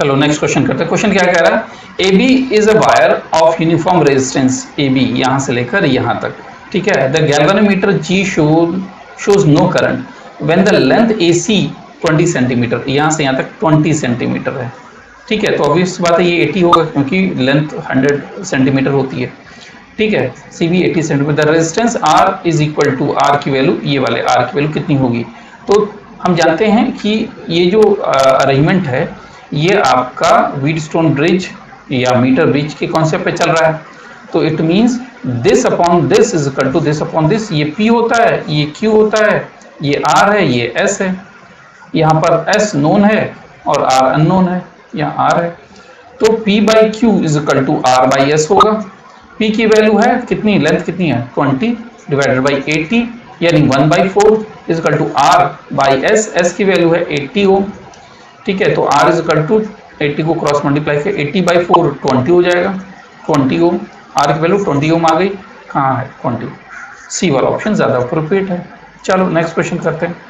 चलो next question करते हैं। क्वेश्चन क्या कह रहा है, A B is a wire of uniform resistance A B यहाँ से लेकर यहाँ तक, ठीक है। The galvanometer G shows no current when the length A C 20 centimetre, यहाँ से यहाँ तक 20 सेंटीमीटर है, ठीक है। तो ऑब्वियस बात है ये 80 होगा क्योंकि लेंथ 100 सेंटीमीटर होती है, ठीक है। C B 80 centimetre. The resistance R is equal to, R की वैल्यू ये वाले आर की वैल्यू कितनी होगी। तो हम जानते हैं कि ये जो अरेंजमेंट है ये आपका व्हीटस्टोन ब्रिज या मीटर ब्रिज के कॉन्सेप्ट पे चल रहा है। तो it means this upon this is equal to this upon this, ये P होता है, ये Q होता है, ये R है, ये S है। यहाँ पर S नोन है और R अननोन है, यहाँ R है। तो P by Q is equal to R by S होगा। P की वैल्यू है कितनी, लेंथ कितनी है 20 डिवाइडेड बाई 80 यानी 1/4 is equal to R by S। S की वैल्यू है 80 ओम, ठीक है। तो R इज इक्वल टू 80 को क्रॉस मल्टीप्लाई किया 80/4 20 हो जाएगा, 20 ओम। R की वैल्यू 20 ओम आ गई, कहाँ है 20। सी वाला ऑप्शन ज़्यादा अप्रोप्रिएट है। चलो नेक्स्ट क्वेश्चन करते हैं।